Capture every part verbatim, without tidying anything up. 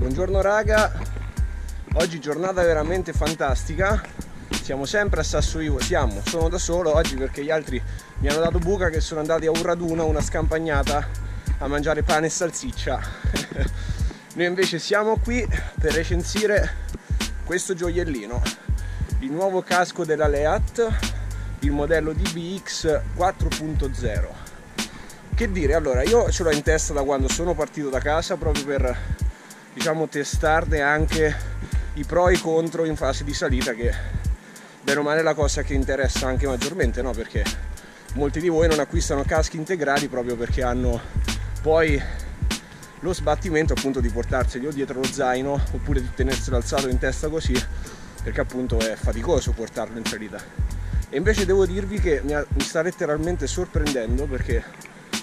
Buongiorno raga, oggi giornata veramente fantastica, siamo sempre a Sasso Ivo, siamo, sono da solo oggi perché gli altri mi hanno dato buca che sono andati a un raduno, una scampagnata a mangiare pane e salsiccia. Noi invece siamo qui per recensire questo gioiellino, il nuovo casco della Leatt, il modello D B X quattro punto zero. Che dire, allora io ce l'ho in testa da quando sono partito da casa proprio per, diciamo, testarne anche i pro e i contro in fase di salita, che bene o male è la cosa che interessa anche maggiormente, no? Perché molti di voi non acquistano caschi integrali proprio perché hanno poi lo sbattimento appunto di portarseli o dietro lo zaino oppure di tenerselo alzato in testa così, perché appunto è faticoso portarlo in salita. E invece devo dirvi che mi sta letteralmente sorprendendo, perché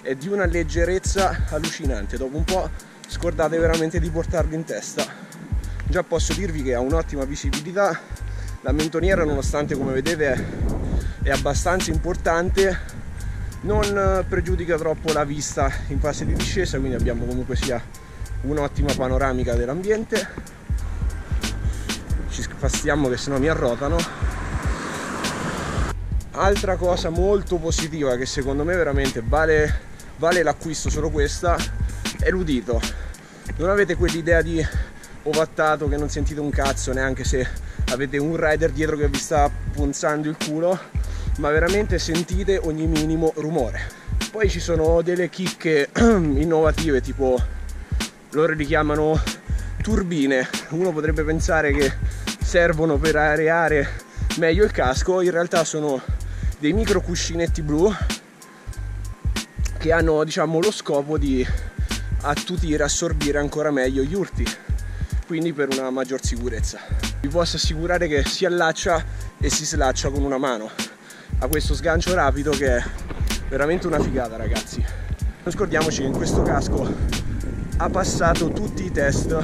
è di una leggerezza allucinante, dopo un po' scordate veramente di portarli in testa. Già posso dirvi che ha un'ottima visibilità, la mentoniera nonostante come vedete è abbastanza importante non pregiudica troppo la vista in fase di discesa, quindi abbiamo comunque sia un'ottima panoramica dell'ambiente. Ci spastiamo che sennò mi arrotano. Altra cosa molto positiva che secondo me veramente vale, vale l'acquisto solo questa è l'udito. Non avete quell'idea di ovattato che non sentite un cazzo neanche se avete un rider dietro che vi sta punzando il culo, ma veramente sentite ogni minimo rumore. Poi ci sono delle chicche innovative, tipo loro li chiamano turbine. Uno potrebbe pensare che servono per areare meglio il casco, in realtà sono dei micro cuscinetti blu che hanno, diciamo, lo scopo di attutire, assorbire ancora meglio gli urti, quindi per una maggior sicurezza. Vi posso assicurare che si allaccia e si slaccia con una mano a questo sgancio rapido, che è veramente una figata ragazzi. Non scordiamoci che in questo casco ha passato tutti i test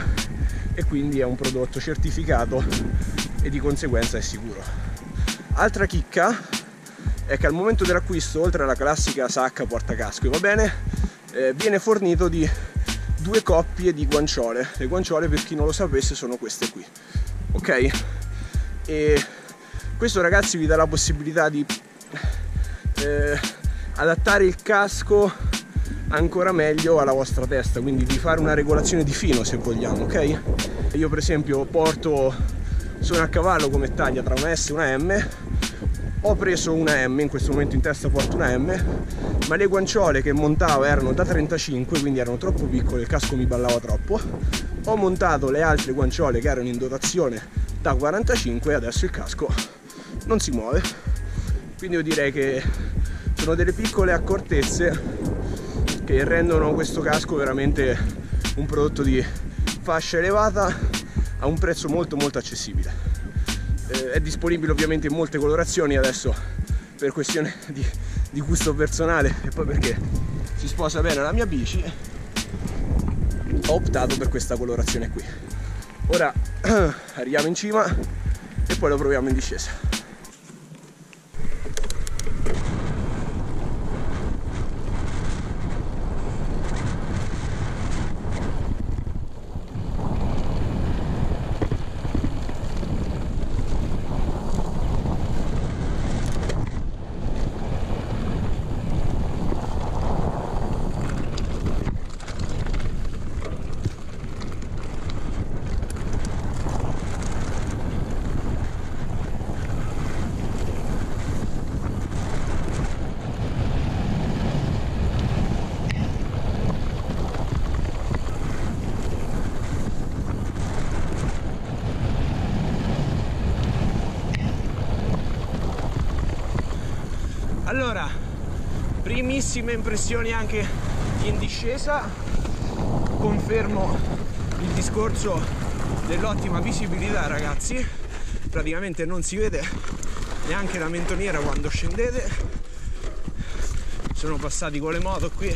e quindi è un prodotto certificato e di conseguenza è sicuro. Altra chicca è che al momento dell'acquisto, oltre alla classica sacca portacasco, va bene, eh, viene fornito di due coppie di guanciole. Le guanciole, per chi non lo sapesse, sono queste qui, ok? E questo ragazzi vi dà la possibilità di eh, adattare il casco ancora meglio alla vostra testa, quindi di fare una regolazione di fino se vogliamo, ok? Io per esempio porto, sono a cavallo come taglia tra una S e una M, ho preso una M, in questo momento in testa porto una M, ma le guanciole che montavo erano da trentacinque, quindi erano troppo piccole, il casco mi ballava troppo, ho montato le altre guanciole che erano in dotazione da quarantacinque e adesso il casco non si muove. Quindi io direi che sono delle piccole accortezze che rendono questo casco veramente un prodotto di fascia elevata a un prezzo molto molto accessibile. Eh, è disponibile ovviamente in molte colorazioni, adesso per questione di, di gusto personale e poi perché si sposa bene alla mia bici ho optato per questa colorazione qui. Ora arriviamo in cima e poi lo proviamo in discesa. Allora, primissime impressioni anche in discesa, confermo il discorso dell'ottima visibilità ragazzi, praticamente non si vede neanche la mentoniera quando scendete, sono passati con le moto qui,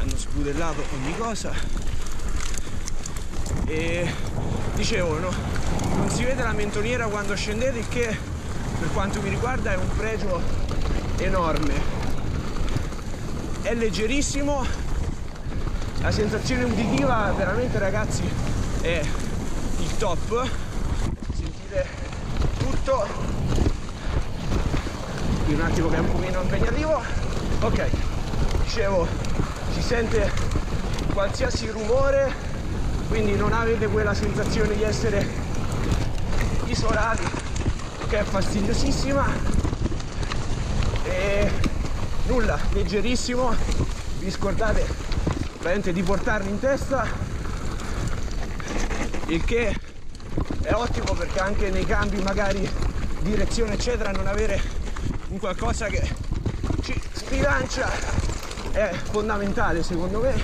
hanno spudellato ogni cosa e dicevo, no, non si vede la mentoniera quando scendete, il che per quanto mi riguarda è un pregio enorme. È leggerissimo, la sensazione uditiva veramente ragazzi è il top. Sentite tutto. Qui un attimo che è un pochino impegnativo. Ok, dicevo, si sente qualsiasi rumore, quindi non avete quella sensazione di essere isolati, che è fastidiosissima. E nulla, leggerissimo, vi scordate veramente di portarli in testa, il che è ottimo perché anche nei cambi magari direzione eccetera non avere un qualcosa che ci sbilancia è fondamentale secondo me.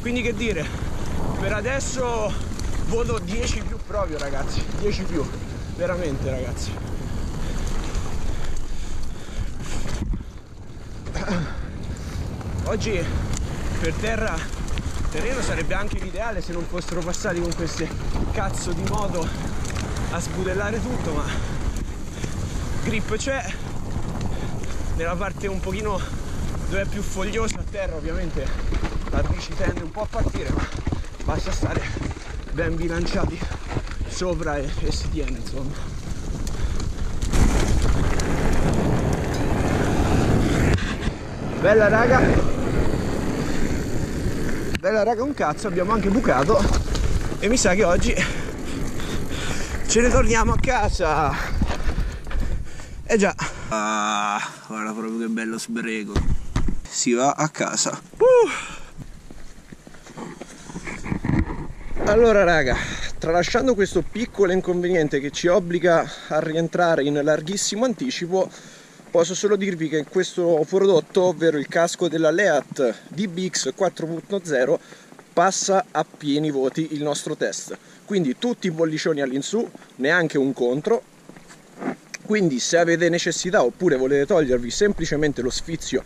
Quindi che dire, per adesso voto dieci più proprio ragazzi, dieci più, veramente ragazzi. Oggi per terra terreno sarebbe anche l'ideale se non fossero passati con queste cazzo di moto a sbudellare tutto, ma grip c'è. Nella parte un pochino dove è più fogliosa a terra ovviamente la bici tende un po' a partire, ma basta stare ben bilanciati sopra e, e si tiene insomma. Bella raga, bella raga un cazzo, abbiamo anche bucato e mi sa che oggi ce ne torniamo a casa. Eh già. Ah, guarda proprio che bello sbrego. Si va a casa. Uh. Allora raga, tralasciando questo piccolo inconveniente che ci obbliga a rientrare in larghissimo anticipo, posso solo dirvi che questo prodotto, ovvero il casco della Leatt D B X quattro punto zero, passa a pieni voti il nostro test, quindi tutti i pollicioni all'insù, neanche un contro. Quindi se avete necessità oppure volete togliervi semplicemente lo sfizio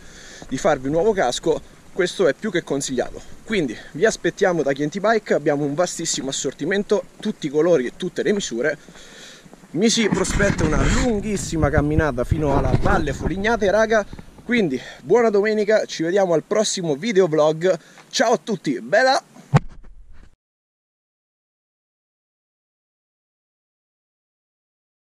di farvi un nuovo casco, questo è più che consigliato. Quindi vi aspettiamo da Chienti Bike, abbiamo un vastissimo assortimento, tutti i colori e tutte le misure. Mi si prospetta una lunghissima camminata fino alla Valle Folignate raga, quindi buona domenica, ci vediamo al prossimo videoblog, ciao a tutti, bella!